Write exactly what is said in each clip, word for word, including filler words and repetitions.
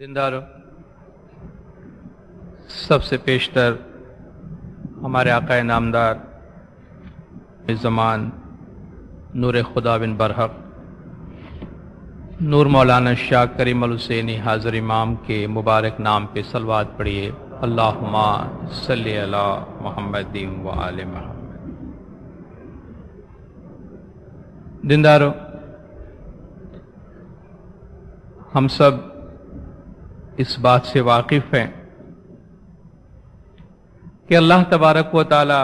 दिनदारों, सबसे पेशतर हमारे आकाए नामदार ज़मान नूर खुदा बिन बरह नूर मौलाना शाह करीम अल हुसैनी हाजर इमाम के मुबारक नाम पे सलवात पढ़िए। अल्लाहुम्मा सल्ली अला मुहम्मदिन व आले मुहम्मद। दिनदारों, हम सब इस बात से वाकिफ़ हैं कि अल्लाह तबारक व ताला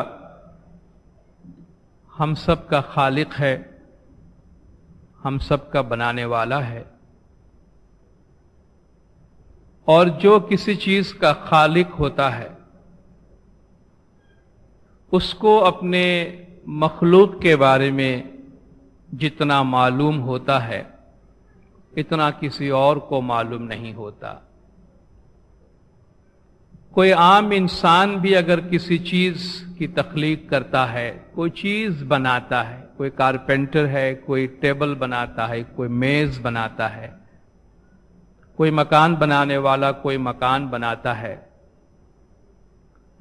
हम सब का खालिक है, हम सब का बनाने वाला है। और जो किसी चीज़ का खालिक होता है उसको अपने मखलूक के बारे में जितना मालूम होता है इतना किसी और को मालूम नहीं होता। कोई आम इंसान भी अगर किसी चीज़ की तख्लीक करता है, कोई चीज़ बनाता है, कोई कारपेंटर है, कोई टेबल बनाता है, कोई मेज़ बनाता है, कोई मकान बनाने वाला कोई मकान बनाता है,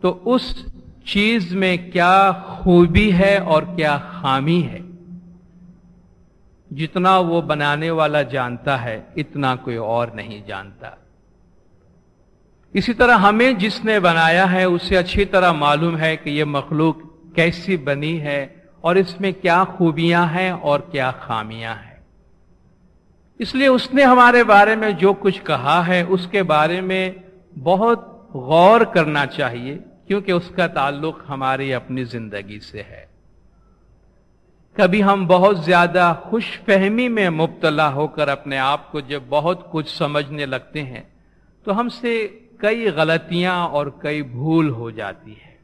तो उस चीज़ में क्या खूबी है और क्या खामी है जितना वो बनाने वाला जानता है इतना कोई और नहीं जानता। इसी तरह हमें जिसने बनाया है उसे अच्छी तरह मालूम है कि ये मखलूक कैसी बनी है और इसमें क्या खूबियां हैं और क्या खामियां हैं। इसलिए उसने हमारे बारे में जो कुछ कहा है उसके बारे में बहुत गौर करना चाहिए, क्योंकि उसका ताल्लुक हमारी अपनी जिंदगी से है। कभी हम बहुत ज़्यादा खुशफहमी में मुब्तला होकर अपने आप को जब बहुत कुछ समझने लगते हैं तो हमसे कई गलतियां और कई भूल हो जाती है।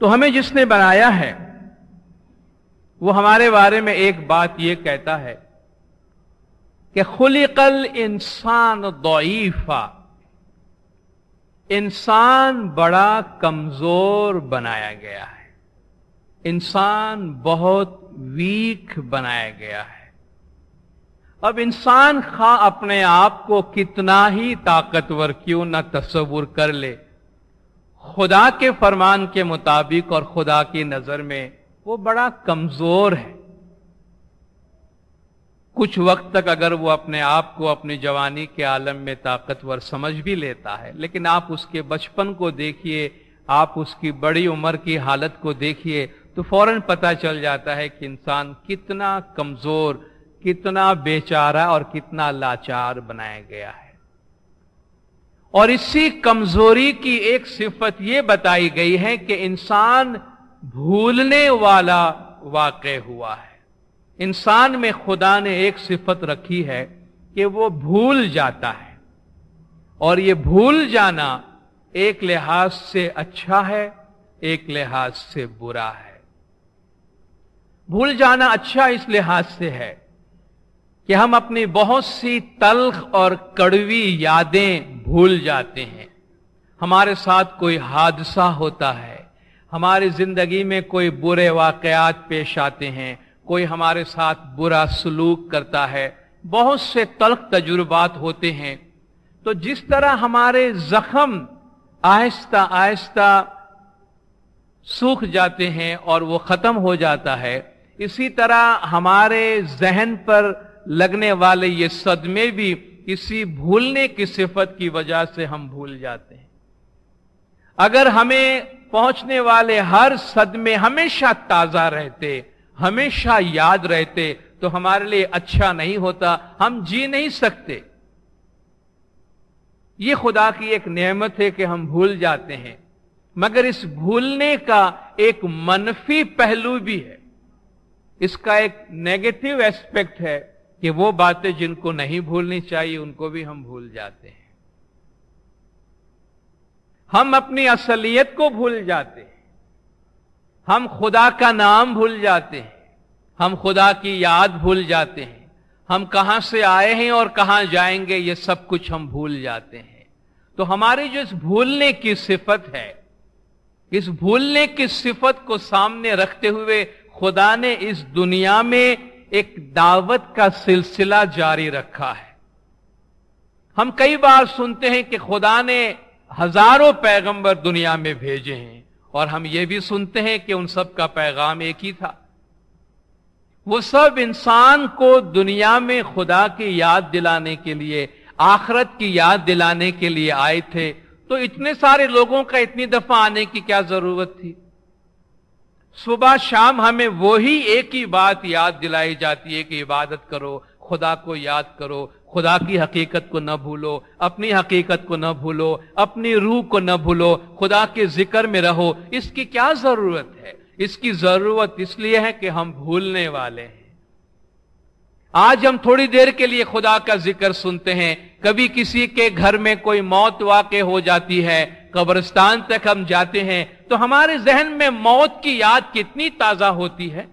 तो हमें जिसने बनाया है वो हमारे बारे में एक बात ये कहता है कि खुलिकल इंसान दईफा, इंसान बड़ा कमजोर बनाया गया है, इंसान बहुत वीक बनाया गया है। अब इंसान खा अपने आप को कितना ही ताकतवर क्यों न तस्वुर कर ले, खुदा के फरमान के मुताबिक और खुदा की नजर में वो बड़ा कमजोर है। कुछ वक्त तक अगर वो अपने आप को अपनी जवानी के आलम में ताकतवर समझ भी लेता है, लेकिन आप उसके बचपन को देखिए, आप उसकी बड़ी उम्र की हालत को देखिए तो फौरन पता चल जाता है कि इंसान कितना कमजोर, कितना बेचारा और कितना लाचार बनाया गया है। और इसी कमजोरी की एक सिफत यह बताई गई है कि इंसान भूलने वाला वाक़े हुआ है। इंसान में खुदा ने एक सिफत रखी है कि वो भूल जाता है, और ये भूल जाना एक लिहाज से अच्छा है, एक लिहाज से बुरा है। भूल जाना अच्छा इस लिहाज से है कि हम अपनी बहुत सी तल्ख और कड़वी यादें भूल जाते हैं। हमारे साथ कोई हादसा होता है, हमारी ज़िंदगी में कोई बुरे वाक़यात पेश आते हैं, कोई हमारे साथ बुरा सलूक करता है, बहुत से तल्ख तजुर्बात होते हैं, तो जिस तरह हमारे ज़ख्म आहिस्ता आहिस्ता सूख जाते हैं और वो ख़त्म हो जाता है, इसी तरह हमारे जहन पर लगने वाले ये सदमे भी किसी भूलने की सिफत की वजह से हम भूल जाते हैं। अगर हमें पहुंचने वाले हर सदमे हमेशा ताज़ा रहते, हमेशा याद रहते, तो हमारे लिए अच्छा नहीं होता, हम जी नहीं सकते। ये खुदा की एक नेमत है कि हम भूल जाते हैं, मगर इस भूलने का एक मनफी पहलू भी है, इसका एक नेगेटिव एस्पेक्ट है कि वो बातें जिनको नहीं भूलनी चाहिए उनको भी हम भूल जाते हैं, हम अपनी असलियत को भूल जाते हैं, हम खुदा का नाम भूल जाते हैं, हम खुदा की याद भूल जाते हैं, हम कहां से आए हैं और कहां जाएंगे, ये सब कुछ हम भूल जाते हैं। तो हमारी जो इस भूलने की सिफत है, इस भूलने की सिफत को सामने रखते हुए खुदा ने इस दुनिया में एक दावत का सिलसिला जारी रखा है। हम कई बार सुनते हैं कि खुदा ने हजारों पैगंबर दुनिया में भेजे हैं, और हम ये भी सुनते हैं कि उन सब का पैगाम एक ही था। वो सब इंसान को दुनिया में खुदा की याद दिलाने के लिए, आखरत की याद दिलाने के लिए आए थे, तो इतने सारे लोगों का इतनी दफा आने की क्या जरूरत थी। सुबह शाम हमें वही एक ही बात याद दिलाई जाती है कि इबादत करो, खुदा को याद करो, खुदा की हकीकत को न भूलो, अपनी हकीकत को न भूलो, अपनी रूह को न भूलो, खुदा के जिक्र में रहो। इसकी क्या जरूरत है? इसकी जरूरत इसलिए है कि हम भूलने वाले हैं। आज हम थोड़ी देर के लिए खुदा का जिक्र सुनते हैं, कभी किसी के घर में कोई मौत वाक़े हो जाती है, कब्रिस्तान तक हम जाते हैं, तो हमारे जहन में मौत की याद कितनी ताजा होती है।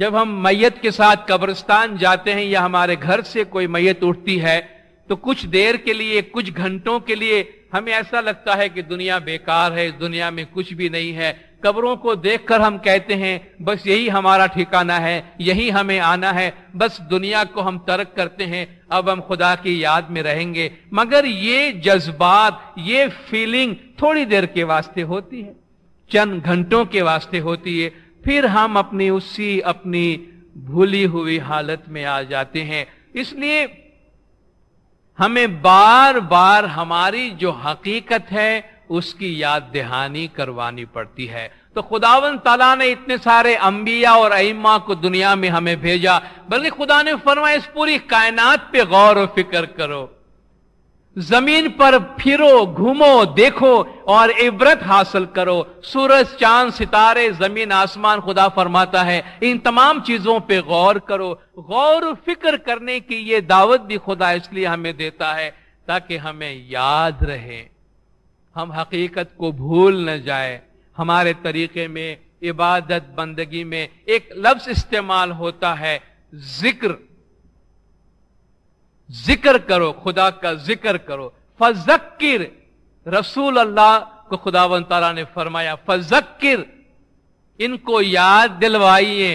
जब हम मैयत के साथ कब्रिस्तान जाते हैं या हमारे घर से कोई मैयत उठती है, तो कुछ देर के लिए, कुछ घंटों के लिए हमें ऐसा लगता है कि दुनिया बेकार है, इस दुनिया में कुछ भी नहीं है। कब्रों को देखकर हम कहते हैं बस यही हमारा ठिकाना है, यही हमें आना है, बस दुनिया को हम तर्क करते हैं, अब हम खुदा की याद में रहेंगे। मगर ये जज्बात, ये फीलिंग थोड़ी देर के वास्ते होती है, चंद घंटों के वास्ते होती है, फिर हम अपनी उसी अपनी भूली हुई हालत में आ जाते हैं। इसलिए हमें बार बार हमारी जो हकीकत है उसकी याद दहानी करवानी पड़ती है। तो खुदावन ताला ने इतने सारे अंबिया और अइम्मा को दुनिया में हमें भेजा, बल्कि खुदा ने फरमाया इस पूरी कायनात पे गौर और फिक्र करो, जमीन पर फिरो, घूमो, देखो और इबरत हासिल करो। सूरज, चांद, सितारे, जमीन, आसमान, खुदा फरमाता है इन तमाम चीजों पे गौर करो। गौर और फिक्र करने की ये दावत भी खुदा इसलिए हमें देता है ताकि हमें याद रहे, हम हकीकत को भूल न जाए। हमारे तरीके में, इबादत, बंदगी में एक लफ्ज इस्तेमाल होता है जिक्र। जिक्र करो, खुदा का जिक्र करो। फज़क्किर, रसूल अल्लाह को खुदावंद ताला ने फरमाया फज़क्किर, इनको याद दिलवाइए,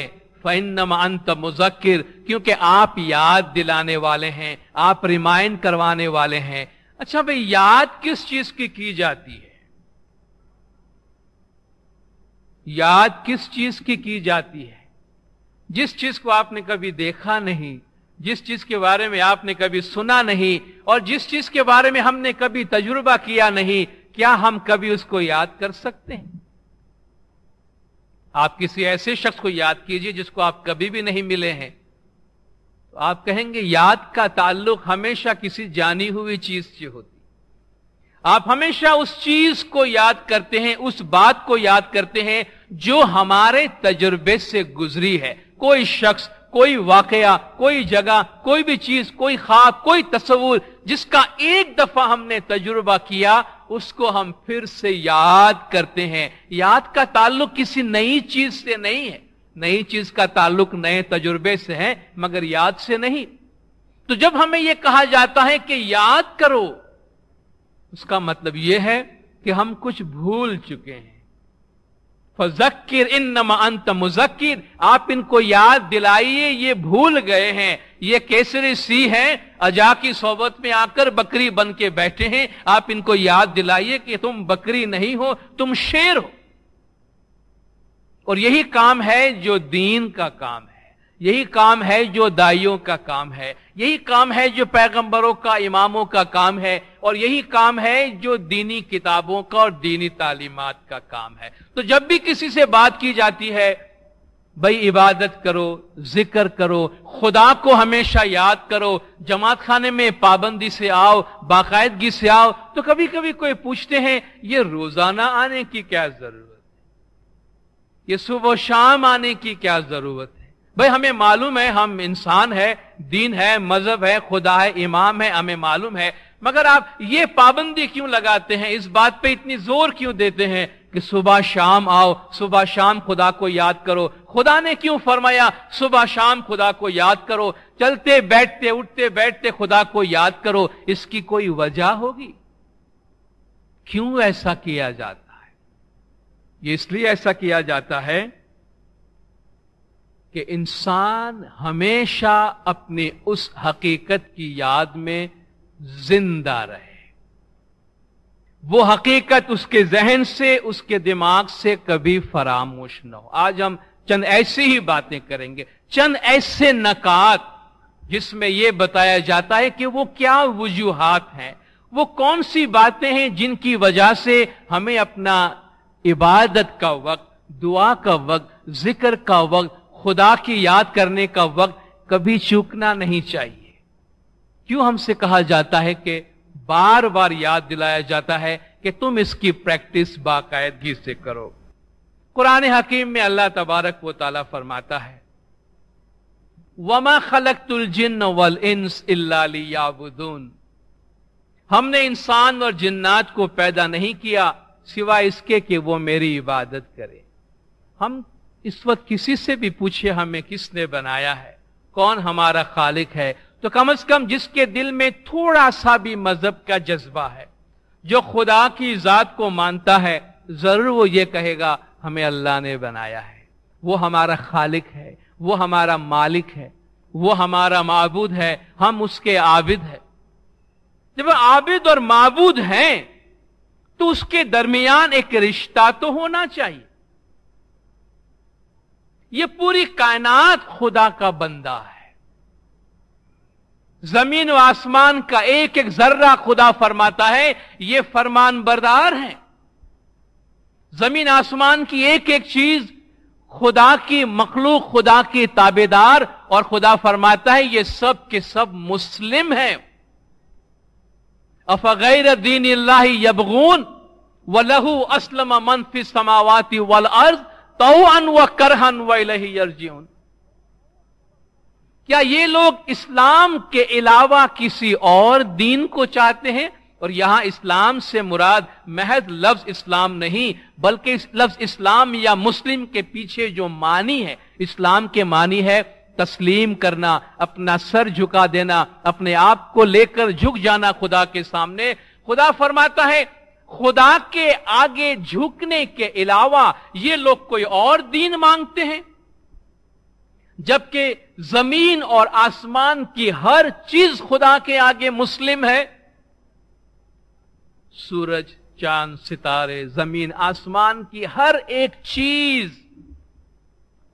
फ़इन्नमा अंत मुज़क्किर, क्योंकि आप याद दिलाने वाले हैं, आप रिमाइंड करवाने वाले हैं। अच्छा भाई, याद किस चीज की की जाती है? याद किस चीज की की जाती है? जिस चीज को आपने कभी देखा नहीं, जिस चीज के बारे में आपने कभी सुना नहीं, और जिस चीज के बारे में हमने कभी तजुर्बा किया नहीं, क्या हम कभी उसको याद कर सकते हैं? आप किसी ऐसे शख्स को याद कीजिए जिसको आप कभी भी नहीं मिले हैं, तो आप कहेंगे याद का ताल्लुक हमेशा किसी जानी हुई चीज से होती। आप हमेशा उस चीज को याद करते हैं, उस बात को याद करते हैं जो हमारे तजुर्बे से गुजरी है। कोई शख्स, कोई वाकया, कोई जगह, कोई भी चीज, कोई ख्वाब, कोई तस्वूर जिसका एक दफा हमने तजुर्बा किया, उसको हम फिर से याद करते हैं। याद का ताल्लुक किसी नई चीज से नहीं है, नई चीज का ताल्लुक नए तजुर्बे से है, मगर याद से नहीं। तो जब हमें यह कहा जाता है कि याद करो, उसका मतलब यह है कि हम कुछ भूल चुके हैं। फज़क्किर इन्नमा अंत मुज़क्किर, आप इनको याद दिलाइए, ये भूल गए हैं। ये केसरी सी है, अजा की सोबत में आकर बकरी बन के बैठे हैं। आप इनको याद दिलाइए कि तुम बकरी नहीं हो, तुम शेर हो। और यही काम है जो दीन का काम है, यही काम है जो दाइयों का काम है, यही काम है जो पैगंबरों का, इमामों का काम है, और यही काम है जो दीनी किताबों का और दीनी तालीमात का काम है। तो जब भी किसी से बात की जाती है भाई इबादत करो, जिक्र करो, खुदा को हमेशा याद करो, जमात खाने में पाबंदी से आओ, बाकायदगी से आओ, तो कभी कभी कोई पूछते हैं ये रोजाना आने की क्या जरूरत है, ये सुबह शाम आने की क्या जरूरत है? भाई हमें मालूम है हम इंसान है, दीन है, मजहब है, खुदा है, इमाम है, हमें मालूम है, मगर आप ये पाबंदी क्यों लगाते हैं, इस बात पे इतनी जोर क्यों देते हैं कि सुबह शाम आओ, सुबह शाम खुदा को याद करो? खुदा ने क्यों फरमाया सुबह शाम खुदा को याद करो, चलते बैठते, उठते बैठते खुदा को याद करो? इसकी कोई वजह होगी? क्यों ऐसा किया जाता है? ये इसलिए ऐसा किया जाता है कि इंसान हमेशा अपनी उस हकीकत की याद में जिंदा रहे, वो हकीकत उसके जहन से, उसके दिमाग से कभी फरामोश न हो। आज हम चंद ऐसी ही बातें करेंगे, चंद ऐसे नकात जिसमें यह बताया जाता है कि वो क्या वजूहात हैं, वो कौन सी बातें हैं जिनकी वजह से हमें अपना इबादत का वक्त, दुआ का वक्त, जिक्र का वक्त, खुदा की याद करने का वक्त कभी चूकना नहीं चाहिए। क्यों हमसे कहा जाता है कि बार बार याद दिलाया जाता है कि तुम इसकी प्रैक्टिस बाकायदगी से करो। कुरान हकीम में अल्लाह तबारक व तआला फरमाता है, वमा खलकतुल जिन्न वल इंस इल्ला लियाबुदून, हमने इंसान और जिन्नात को पैदा नहीं किया सिवाय इसके कि वो मेरी इबादत करे। हम इस वक्त किसी से भी पूछे हमें किसने बनाया है, कौन हमारा खालिक है, तो कम से कम जिसके दिल में थोड़ा सा भी मजहब का जज्बा है, जो खुदा की जात को मानता है, जरूर वो ये कहेगा हमें अल्लाह ने बनाया है, वो हमारा खालिक है, वो हमारा मालिक है, वो हमारा माबूद है, हम उसके आबिद है। जब आबिद और माबूद हैं तो उसके दरमियान एक रिश्ता तो होना चाहिए। ये पूरी कायनात खुदा का बंदा है, जमीन व आसमान का एक एक जर्रा खुदा फरमाता है ये फरमान बरदार है। जमीन आसमान की एक एक चीज खुदा की मखलूक, खुदा की ताबेदार, और खुदा फरमाता है ये सब के सब मुस्लिम हैं। अफगैर दीन इल्लाही यबगून वलहू अस्लम मन फिस समावाति वल अर्ज तौअन व करहन व इलैहि यरजिऊन। क्या ये लोग इस्लाम के अलावा किसी और दीन को चाहते हैं? और यहां इस्लाम से मुराद महज लफ्ज इस्लाम नहीं, बल्कि इस लफ्ज इस्लाम या मुस्लिम के पीछे जो मानी है, इस्लाम के मानी है तस्लीम करना, अपना सर झुका देना, अपने आप को लेकर झुक जाना खुदा के सामने। खुदा फरमाता है खुदा के आगे झुकने के अलावा ये लोग कोई और दीन मांगते हैं, जबकि जमीन और आसमान की हर चीज खुदा के आगे मुस्लिम है। सूरज, चांद, सितारे, जमीन, आसमान की हर एक चीज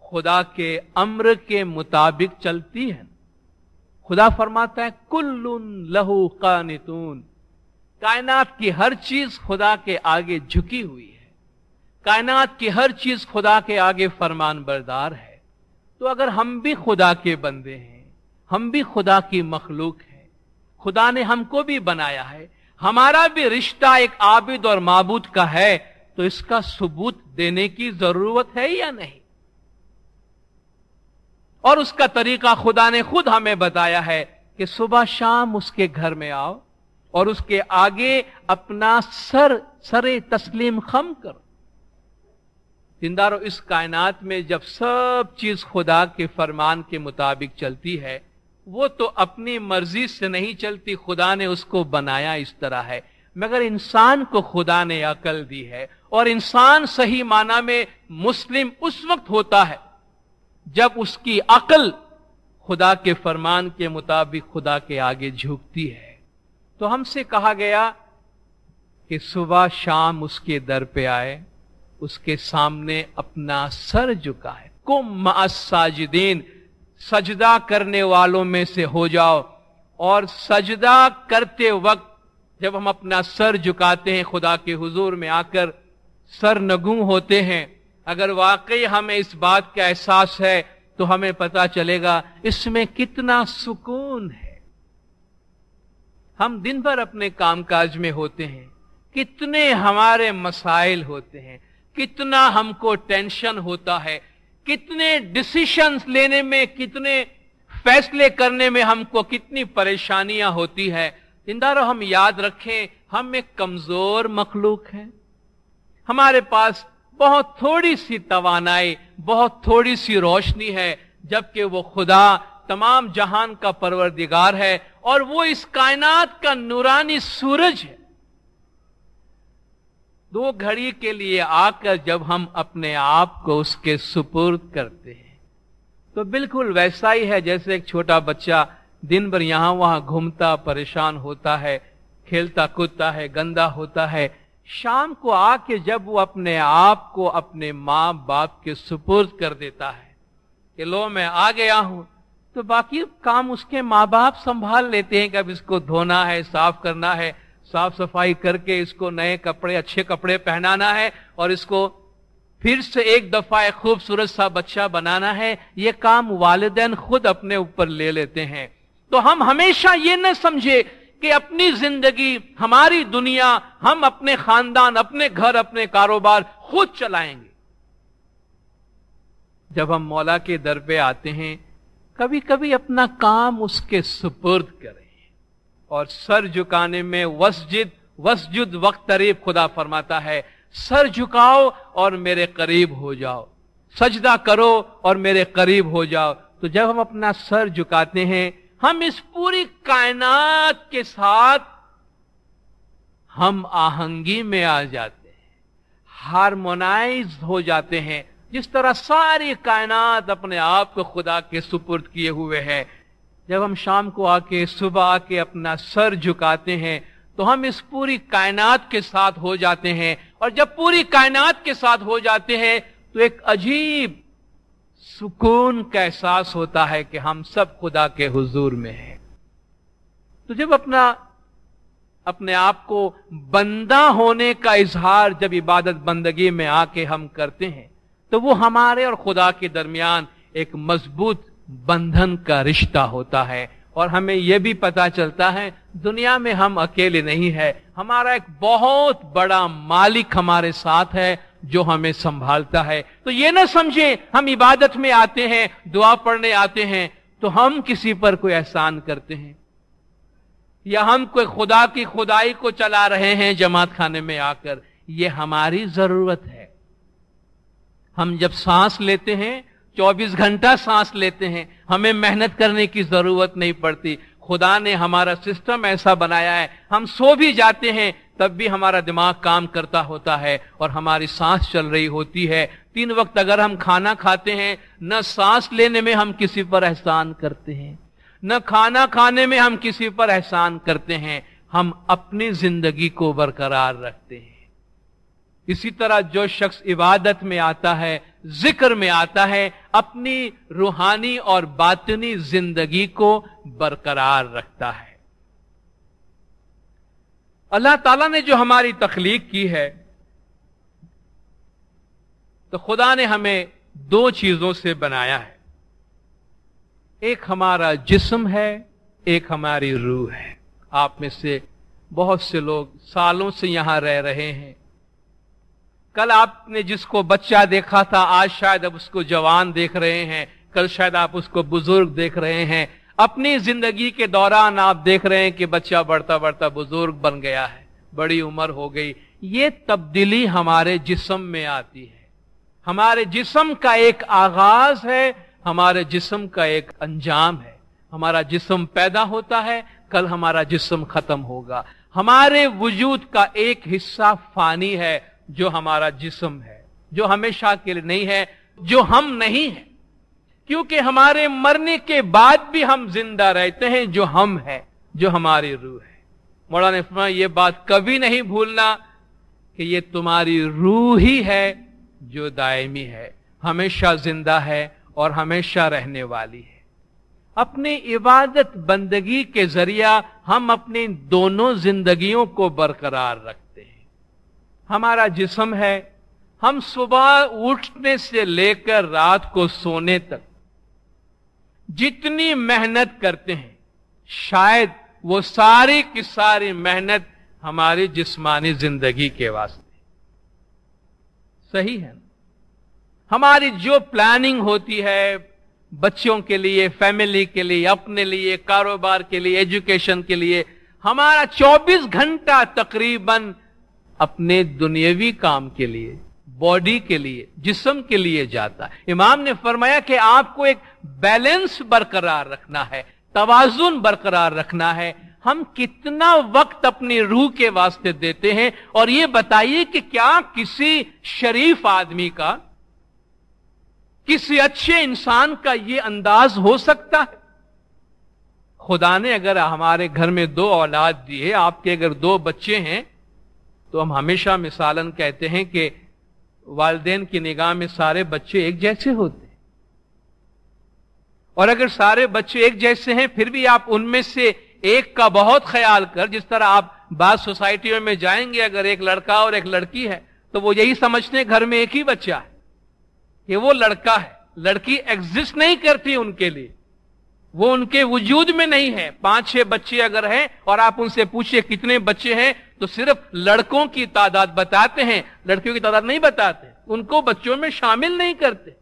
खुदा के अम्र के मुताबिक चलती है। खुदा फरमाता है कुल्लुन लहू कानितून, कायनात की हर चीज खुदा के आगे झुकी हुई है, कायनात की हर चीज खुदा के आगे फरमान बरदार है। तो अगर हम भी खुदा के बंदे हैं, हम भी खुदा की मखलूक हैं, खुदा ने हमको भी बनाया है, हमारा भी रिश्ता एक आबिद और माबूद का है, तो इसका सबूत देने की जरूरत है या नहीं? और उसका तरीका खुदा ने खुद हमें बताया है कि सुबह शाम उसके घर में आओ और उसके आगे अपना सर सरे तस्लीम खम करो। जिंदारो, इस कायनात में जब सब चीज खुदा के फरमान के मुताबिक चलती है, वो तो अपनी मर्जी से नहीं चलती, खुदा ने उसको बनाया इस तरह है। मगर इंसान को खुदा ने अकल दी है, और इंसान सही माना में मुस्लिम उस वक्त होता है जब उसकी अकल खुदा के फरमान के मुताबिक खुदा के आगे झुकती है। तो हमसे कहा गया कि सुबह शाम उसके दर पे आए, उसके सामने अपना सर झुका है, कुम मअस साजिदीन, सजदा करने वालों में से हो जाओ। और सजदा करते वक्त जब हम अपना सर झुकाते हैं खुदा के हुजूर में आकर, सर नगूं होते हैं, अगर वाकई हमें इस बात का एहसास है तो हमें पता चलेगा इसमें कितना सुकून है। हम दिन भर अपने कामकाज में होते हैं, कितने हमारे मसाइल होते हैं, कितना हमको टेंशन होता है, कितने डिसीशंस लेने में, कितने फैसले करने में हमको कितनी परेशानियां होती है। इंदारो, हम याद रखें हम एक कमजोर मखलूक हैं, हमारे पास बहुत थोड़ी सी तवानाई, बहुत थोड़ी सी रोशनी है, जबकि वो खुदा तमाम जहान का परवरदिगार है और वो इस कायनात का नूरानी सूरज है। दो घड़ी के लिए आकर जब हम अपने आप को उसके सुपुर्द करते हैं तो बिल्कुल वैसा ही है जैसे एक छोटा बच्चा दिन भर यहाँ वहाँ घूमता परेशान होता है, खेलता कूदता है, गंदा होता है। शाम को आके जब वो अपने आप को अपने माँ बाप के सुपुर्द कर देता है कि लो मैं आ गया हूँ, तो बाकी काम उसके माँ बाप संभाल लेते हैं कि अब इसको धोना है, साफ करना है, साफ सफाई करके इसको नए कपड़े अच्छे कपड़े पहनाना है और इसको फिर से एक दफा एक खूबसूरत सा बच्चा बनाना है। ये काम वालिदैन खुद अपने ऊपर ले लेते हैं। तो हम हमेशा ये न समझे कि अपनी जिंदगी, हमारी दुनिया हम अपने खानदान, अपने घर, अपने कारोबार खुद चलाएंगे। जब हम मौला के दर पे आते हैं कभी कभी अपना काम उसके सुपुर्द करें और सर झुकाने में वस्जिद वस्जुद वक्त करीब खुदा फरमाता है, सर झुकाओ और मेरे करीब हो जाओ, सजदा करो और मेरे करीब हो जाओ। तो जब हम अपना सर झुकाते हैं हम इस पूरी कायनात के साथ हम आहंगी में आ जाते हैं, हार्मोनाइज हो जाते हैं। जिस तरह सारी कायनात अपने आप को खुदा के सुपुर्द किए हुए है, जब हम शाम को आके सुबह आके अपना सर झुकाते हैं तो हम इस पूरी कायनात के साथ हो जाते हैं। और जब पूरी कायनात के साथ हो जाते हैं तो एक अजीब सुकून का एहसास होता है कि हम सब खुदा के हुजूर में हैं। तो जब अपना अपने आप को बंदा होने का इजहार जब इबादत बंदगी में आके हम करते हैं तो वो हमारे और खुदा के दरमियान एक मजबूत बंधन का रिश्ता होता है। और हमें यह भी पता चलता है दुनिया में हम अकेले नहीं है, हमारा एक बहुत बड़ा मालिक हमारे साथ है जो हमें संभालता है। तो ये ना समझे हम इबादत में आते हैं, दुआ पढ़ने आते हैं तो हम किसी पर कोई एहसान करते हैं या हम कोई खुदा की खुदाई को चला रहे हैं जमात खाने में आकर। ये हमारी जरूरत है। हम जब सांस लेते हैं चौबीस घंटा सांस लेते हैं, हमें मेहनत करने की जरूरत नहीं पड़ती। खुदा ने हमारा सिस्टम ऐसा बनाया है, हम सो भी जाते हैं तब भी हमारा दिमाग काम करता होता है और हमारी सांस चल रही होती है। तीन वक्त अगर हम खाना खाते हैं, न सांस लेने में हम किसी पर एहसान करते हैं, न खाना खाने में हम किसी पर एहसान करते हैं, हम अपनी जिंदगी को बरकरार रखते हैं। इसी तरह जो शख्स इबादत में आता है, जिक्र में आता है, अपनी रूहानी और बातिनी जिंदगी को बरकरार रखता है। अल्लाह ताला ने जो हमारी तखलीक की है तो खुदा ने हमें दो चीजों से बनाया है, एक हमारा जिस्म है, एक हमारी रूह है। आप में से बहुत से लोग सालों से यहां रह रहे हैं। कल आपने जिसको बच्चा देखा था आज शायद अब उसको जवान देख रहे हैं, कल शायद आप उसको बुजुर्ग देख रहे हैं। अपनी जिंदगी के दौरान आप देख रहे हैं कि बच्चा बढ़ता बढ़ता बुजुर्ग बन गया है, बड़ी उम्र हो गई। ये तब्दीली हमारे जिस्म में आती है। हमारे जिस्म का एक आगाज है, हमारे जिस्म का एक अंजाम है। हमारा जिस्म पैदा होता है, कल हमारा जिस्म खत्म होगा। हमारे वजूद का एक हिस्सा फानी है जो हमारा जिस्म है, जो हमेशा के लिए नहीं है, जो हम नहीं है, क्योंकि हमारे मरने के बाद भी हम जिंदा रहते हैं। जो हम है, जो हमारी रूह है। मौलाना ने फरमाया ये बात कभी नहीं भूलना कि ये तुम्हारी रूह ही है जो दायमी है, हमेशा जिंदा है और हमेशा रहने वाली है। अपनी इबादत बंदगी के जरिया हम अपनी दोनों जिंदगियों को बरकरार रखते हैं। हमारा जिस्म है, हम सुबह उठने से लेकर रात को सोने तक जितनी मेहनत करते हैं शायद वो सारी की सारी मेहनत हमारी जिस्मानी जिंदगी के वास्ते। सही है ना? हमारी जो प्लानिंग होती है बच्चों के लिए, फैमिली के लिए, अपने लिए, कारोबार के लिए, एजुकेशन के लिए, हमारा चौबीस घंटा तकरीबन अपने दुनियावी काम के लिए, बॉडी के लिए, जिस्म के लिए जाता है। इमाम ने फरमाया कि आपको एक बैलेंस बरकरार रखना है, तवाजुन बरकरार रखना है। हम कितना वक्त अपनी रूह के वास्ते देते हैं? और ये बताइए कि क्या किसी शरीफ आदमी का, किसी अच्छे इंसान का ये अंदाज हो सकता है? खुदा ने अगर हमारे घर में दो औलाद दी है, आपके अगर दो बच्चे हैं, तो हम हमेशा मिसालन कहते हैं कि वालिदैन की निगाह में सारे बच्चे एक जैसे होते हैं। और अगर सारे बच्चे एक जैसे हैं फिर भी आप उनमें से एक का बहुत ख्याल कर, जिस तरह आप बाद सोसाइटियों में जाएंगे अगर एक लड़का और एक लड़की है तो वो यही समझते हैं घर में एक ही बच्चा है, कि वो लड़का है। लड़की एग्जिस्ट नहीं करती उनके लिए, वो उनके वजूद में नहीं है। पांच छह बच्चे अगर हैं और आप उनसे पूछिए कितने बच्चे हैं तो सिर्फ लड़कों की तादाद बताते हैं, लड़कियों की तादाद नहीं बताते, उनको बच्चों में शामिल नहीं करते।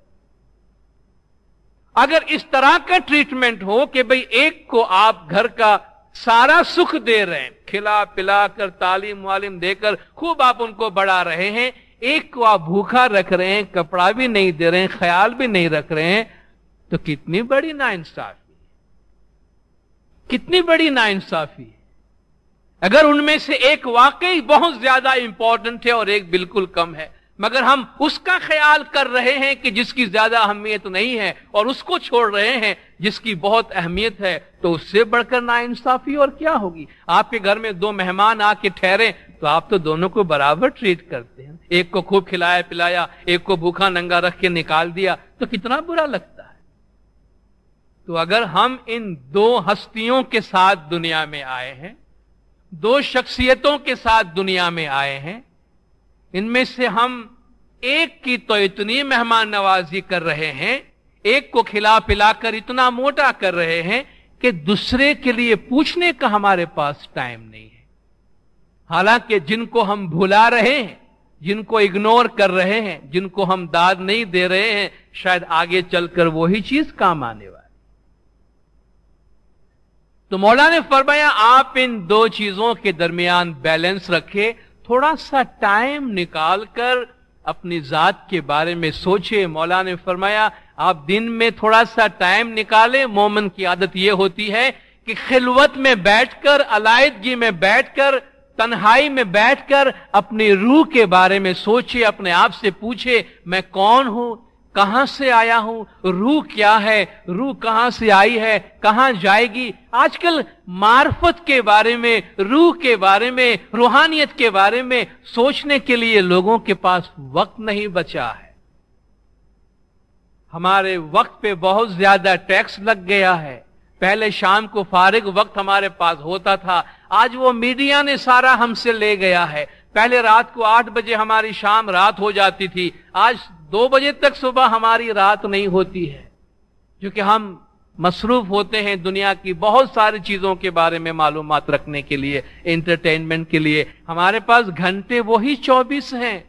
अगर इस तरह का ट्रीटमेंट हो कि भाई एक को आप घर का सारा सुख दे रहे हैं, खिला पिला कर तालीम वालीम देकर खूब आप उनको बढ़ा रहे हैं, एक को आप भूखा रख रहे हैं, कपड़ा भी नहीं दे रहे हैं, ख्याल भी नहीं रख रहे हैं, तो कितनी बड़ी नाइंसाफी, कितनी बड़ी नाइंसाफी। अगर उनमें से एक वाकई बहुत ज्यादा इंपॉर्टेंट है और एक बिल्कुल कम है, मगर हम उसका ख्याल कर रहे हैं कि जिसकी ज्यादा अहमियत नहीं है और उसको छोड़ रहे हैं जिसकी बहुत अहमियत है, तो उससे बढ़कर नाइंसाफी और क्या होगी। आपके घर में दो मेहमान आके ठहरे तो आप तो दोनों को बराबर ट्रीट करते हैं, एक को खूब खिलाया पिलाया, एक को भूखा नंगा रख के निकाल दिया, तो कितना बुरा लगता है। तो अगर हम इन दो हस्तियों के साथ दुनिया में आए हैं, दो शख्सियतों के साथ दुनिया में आए हैं, इनमें से हम एक की तो इतनी मेहमान नवाजी कर रहे हैं, एक को खिला पिलाकर इतना मोटा कर रहे हैं कि दूसरे के लिए पूछने का हमारे पास टाइम नहीं है। हालांकि जिनको हम भुला रहे हैं, जिनको इग्नोर कर रहे हैं, जिनको हम दाद नहीं दे रहे हैं, शायद आगे चलकर वही चीज काम आने वाली। तो मौलाना ने फरमाया आप इन दो चीजों के दरमियान बैलेंस रखे, थोड़ा सा टाइम निकालकर अपनी जात के बारे में सोचे। मौलाना ने फरमाया आप दिन में थोड़ा सा टाइम निकालें। मोमिन की आदत यह होती है कि खिलवत में बैठकर, अलायदगी में बैठकर, तन्हाई में बैठकर अपनी रूह के बारे में सोचे, अपने आप से पूछे मैं कौन हूं, कहां से आया हूं, रूह क्या है, रूह कहां से आई है, कहां जाएगी। आजकल मार्फत के बारे में, रूह के बारे में, रूहानियत के बारे में सोचने के लिए लोगों के पास वक्त नहीं बचा है। हमारे वक्त पे बहुत ज्यादा टैक्स लग गया है। पहले शाम को फारिग वक्त हमारे पास होता था, आज वो मीडिया ने सारा हमसे ले गया है। पहले रात को आठ बजे हमारी शाम रात हो जाती थी, आज दो बजे तक सुबह हमारी रात नहीं होती है, क्योंकि हम मसरूफ होते हैं दुनिया की बहुत सारी चीजों के बारे में मालूमात रखने के लिए, एंटरटेनमेंट के लिए। हमारे पास घंटे वही चौबीस हैं,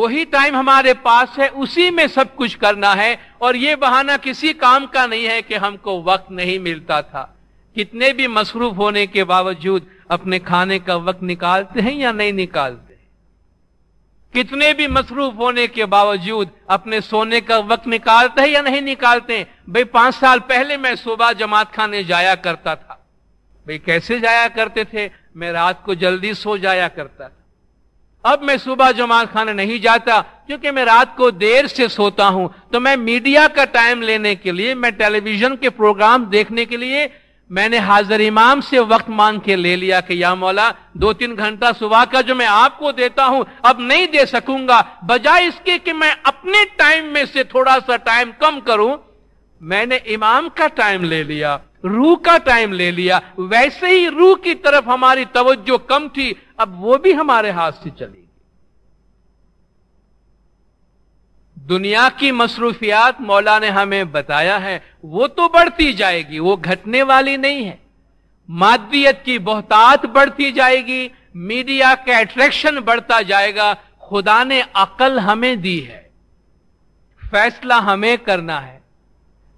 वही टाइम हमारे पास है, उसी में सब कुछ करना है। और ये बहाना किसी काम का नहीं है कि हमको वक्त नहीं मिलता था। कितने भी मसरूफ होने के बावजूद अपने खाने का वक्त निकालते हैं या नहीं निकालते? कितने भी मसरूफ होने के बावजूद अपने सोने का वक्त निकालते हैं या नहीं निकालते? भाई पांच साल पहले मैं सुबह जमात खाने जाया करता था। भाई कैसे जाया करते थे? मैं रात को जल्दी सो जाया करता था। अब मैं सुबह जमात खाने नहीं जाता क्योंकि मैं रात को देर से सोता हूं, तो मैं मीडिया का टाइम लेने के लिए, मैं टेलीविजन के प्रोग्राम देखने के लिए मैंने हाजर इमाम से वक्त मांग के ले लिया कि या मौला, दो तीन घंटा सुबह का जो मैं आपको देता हूं अब नहीं दे सकूंगा। बजाय इसके कि मैं अपने टाइम में से थोड़ा सा टाइम कम करूं, मैंने इमाम का टाइम ले लिया, रूह का टाइम ले लिया। वैसे ही रूह की तरफ हमारी तवज्जो कम थी, अब वो भी हमारे हाथ से चली गई। दुनिया की मसरूफियात मौला ने हमें बताया है वो तो बढ़ती जाएगी, वो घटने वाली नहीं है। मादियत की बहुतात बढ़ती जाएगी, मीडिया का अट्रैक्शन बढ़ता जाएगा। खुदा ने अकल हमें दी है, फैसला हमें करना है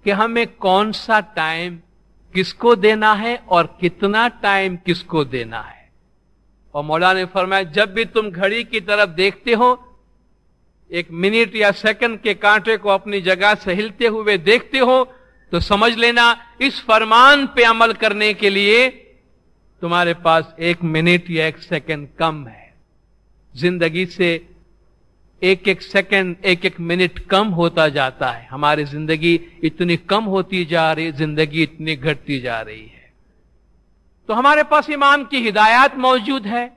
कि हमें कौन सा टाइम किसको देना है और कितना टाइम किसको देना है। और मौला ने फरमाया जब भी तुम घड़ी की तरफ देखते हो, एक मिनट या सेकंड के कांटे को अपनी जगह से हिलते हुए देखते हो, तो समझ लेना इस फरमान पे अमल करने के लिए तुम्हारे पास एक मिनट या एक सेकंड कम है। जिंदगी से एक एक सेकंड एक एक मिनट कम होता जाता है। हमारी जिंदगी इतनी कम होती जा रही, जिंदगी इतनी घटती जा रही है। तो हमारे पास इमाम की हिदायत मौजूद है,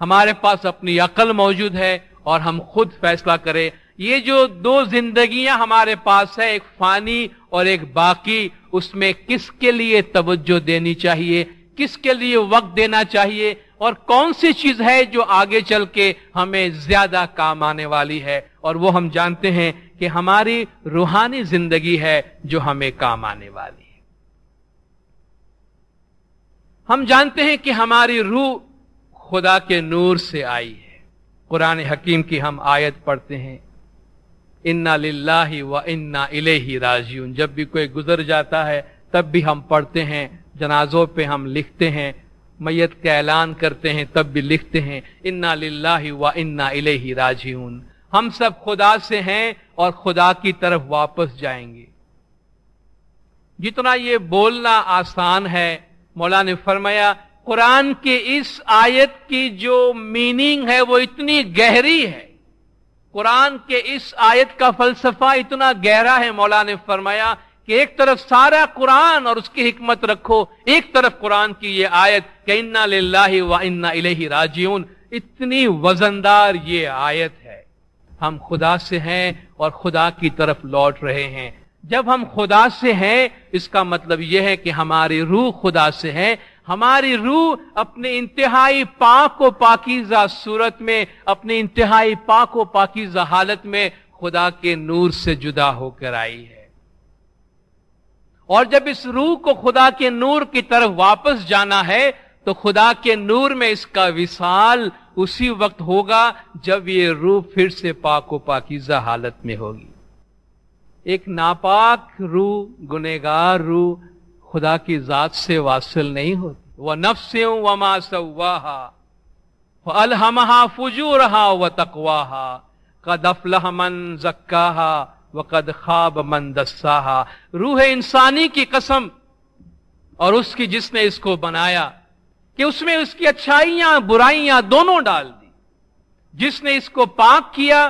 हमारे पास अपनी अकल मौजूद है और हम खुद फैसला करें। ये जो दो जिंदगियां हमारे पास है, एक फानी और एक बाकी, उसमें किसके लिए तवज्जो देनी चाहिए, किसके लिए वक्त देना चाहिए और कौन सी चीज है जो आगे चल के हमें ज्यादा काम आने वाली है। और वो हम जानते हैं कि हमारी रूहानी जिंदगी है जो हमें काम आने वाली है। हम जानते हैं कि हमारी रूह खुदा के नूर से आई है। कुरान हकीम की हम आयत पढ़ते हैं, इन्ना लिल्लाहि व इन्ना इलैहि राजिउन। जब भी कोई गुजर जाता है तब भी हम पढ़ते हैं, जनाजों पे हम लिखते हैं, मैयत का ऐलान करते हैं तब भी लिखते हैं, इन्ना लिल्लाहि व इन्ना इलैहि राजिउन। हम सब खुदा से हैं और खुदा की तरफ वापस जाएंगे। जितना ये बोलना आसान है, मौलाना ने फरमाया कुरान के इस आयत की जो मीनिंग है वो इतनी गहरी है, कुरान के इस आयत का फलसफा इतना गहरा है। मौलाना ने फरमाया कि एक तरफ सारा कुरान और उसकी हिकमत रखो, एक तरफ कुरान की ये आयत कि इन्ना लिल्लाहि व इन्ना इलैहि राजिउन, इतनी वजनदार ये आयत है। हम खुदा से हैं और खुदा की तरफ लौट रहे हैं। जब हम खुदा से हैं इसका मतलब यह है कि हमारी रूह खुदा से है। हमारी रूह अपने इंतहाई पाक व पाकीज़ा सूरत में, अपने इंतहाई पाक व पाकीज़ा हालत में खुदा के नूर से जुदा होकर आई है। और जब इस रूह को खुदा के नूर की तरफ वापस जाना है तो खुदा के नूर में इसका विसाल उसी वक्त होगा जब ये रूह फिर से पाक व पाकीज़ा हालत में होगी। एक नापाक रूह, गुनहगार रूह खुदा की जात से वासिल नहीं होती। वह नफ्से व मा सव्वाहा फअल्हमहा फुजूरहा व तकवाहा कद अफ्लह मन ज़क्काहा व कद खाब मन दस्साहा। रूह इंसानी की कसम और उसकी जिसने इसको बनाया कि उसमें उसकी अच्छाइयां बुराइयां दोनों डाल दी। जिसने इसको पाक किया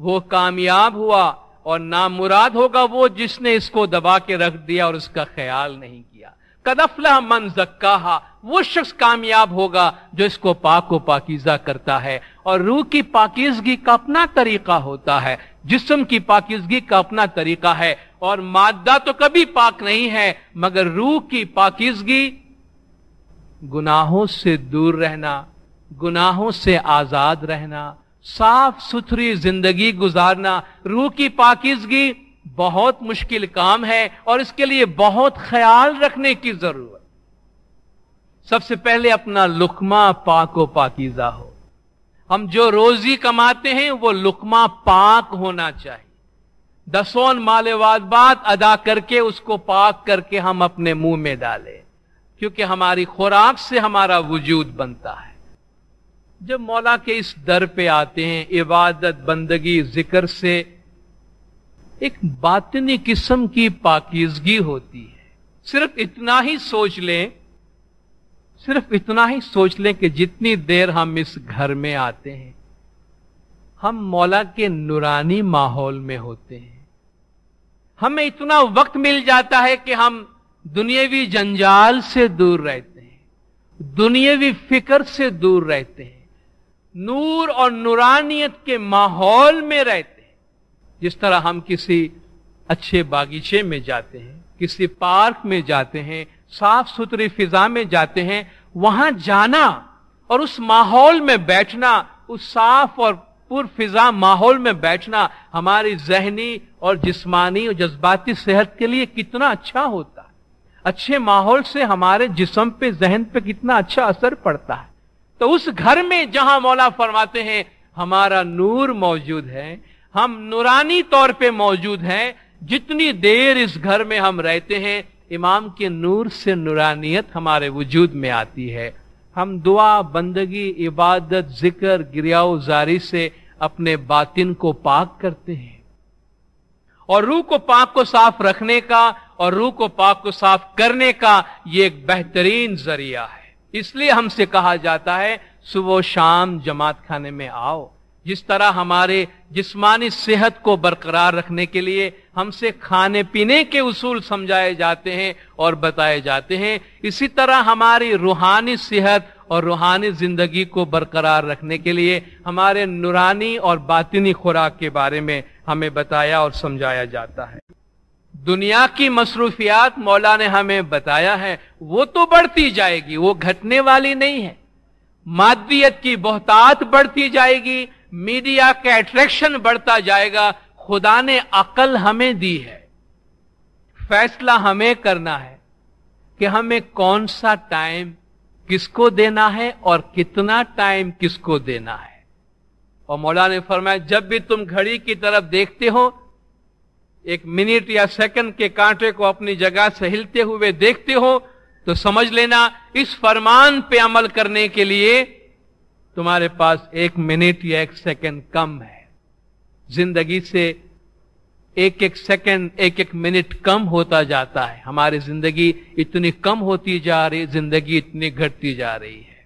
वो कामयाब हुआ और नामुराद होगा वो जिसने इसको दबा के रख दिया और उसका ख्याल नहीं किया। कद अफ़्लह मन ज़क्काहा, वो शख्स कामयाब होगा जो इसको पाक व पाकीज़ा करता है। और रूह की पाकीज़गी का अपना तरीका होता है, जिस्म की पाकीज़गी का अपना तरीका है। और मादा तो कभी पाक नहीं है, मगर रूह की पाकीज़गी गुनाहों से दूर रहना, गुनाहों से आजाद रहना, साफ सुथरी जिंदगी गुजारना। रूह की पाकीज़गी बहुत मुश्किल काम है और इसके लिए बहुत ख्याल रखने की जरूरत। सबसे पहले अपना लुकमा पाक व पाकीज़ा हो। हम जो रोजी कमाते हैं वो लुकमा पाक होना चाहिए। दसौन माले वाजबात अदा करके उसको पाक करके हम अपने मुंह में डालें, क्योंकि हमारी खुराक से हमारा वजूद बनता है। जब मौला के इस दर पे आते हैं इबादत, बंदगी, जिक्र से एक बातिनी किस्म की पाकीज़गी होती है। सिर्फ इतना ही सोच लें, सिर्फ इतना ही सोच लें कि जितनी देर हम इस घर में आते हैं हम मौला के नूरानी माहौल में होते हैं। हमें इतना वक्त मिल जाता है कि हम दुनियावी जंजाल से दूर रहते हैं, दुनियावी फिक्र से दूर रहते हैं, नूर और नूरानियत के माहौल में रहते हैं। जिस तरह हम किसी अच्छे बागीचे में जाते हैं, किसी पार्क में जाते हैं, साफ सुथरी फिजा में जाते हैं, वहां जाना और उस माहौल में बैठना, उस साफ और पुर फिजा माहौल में बैठना हमारी जहनी और जिस्मानी और जज्बाती सेहत के लिए कितना अच्छा होता है। अच्छे माहौल से हमारे जिस्म पे, जहन पे कितना अच्छा असर पड़ता है। तो उस घर में जहां मौला फरमाते हैं हमारा नूर मौजूद है, हम नूरानी तौर पे मौजूद हैं। जितनी देर इस घर में हम रहते हैं इमाम के नूर से नूरानियत हमारे वजूद में आती है। हम दुआ, बंदगी, इबादत, जिक्र, गिरियाउजारी से अपने बातिन को पाक करते हैं। और रूह को पाक को साफ रखने का और रूह को पाक को साफ करने का ये एक बेहतरीन जरिया है। इसलिए हमसे कहा जाता है सुबह शाम जमात खाने में आओ, जिस तरह हमारे जिस्मानी सेहत को बरकरार रखने के लिए हमसे खाने पीने के उसूल समझाए जाते हैं और बताए जाते हैं, इसी तरह हमारी रूहानी सेहत और रूहानी जिंदगी को बरकरार रखने के लिए हमारे नूरानी और बातिनी खुराक के बारे में हमें बताया और समझाया जाता है। दुनिया की मसरूफियात मौला ने हमें बताया है वो तो बढ़ती जाएगी, वो घटने वाली नहीं है। मादियत की बहुतात बढ़ती जाएगी, मीडिया का अट्रैक्शन बढ़ता जाएगा। खुदा ने अकल हमें दी है, फैसला हमें करना है कि हमें कौन सा टाइम किसको देना है और कितना टाइम किसको देना है। और मौला ने फरमाया, जब भी तुम घड़ी की तरफ देखते हो, एक मिनट या सेकंड के कांटे को अपनी जगह से हिलते हुए देखते हो, तो समझ लेना इस फरमान पे अमल करने के लिए तुम्हारे पास एक मिनट या एक सेकंड कम है। जिंदगी से एक एक सेकंड, एक एक मिनट कम होता जाता है। हमारी जिंदगी इतनी कम होती जा रही, जिंदगी इतनी घटती जा रही है।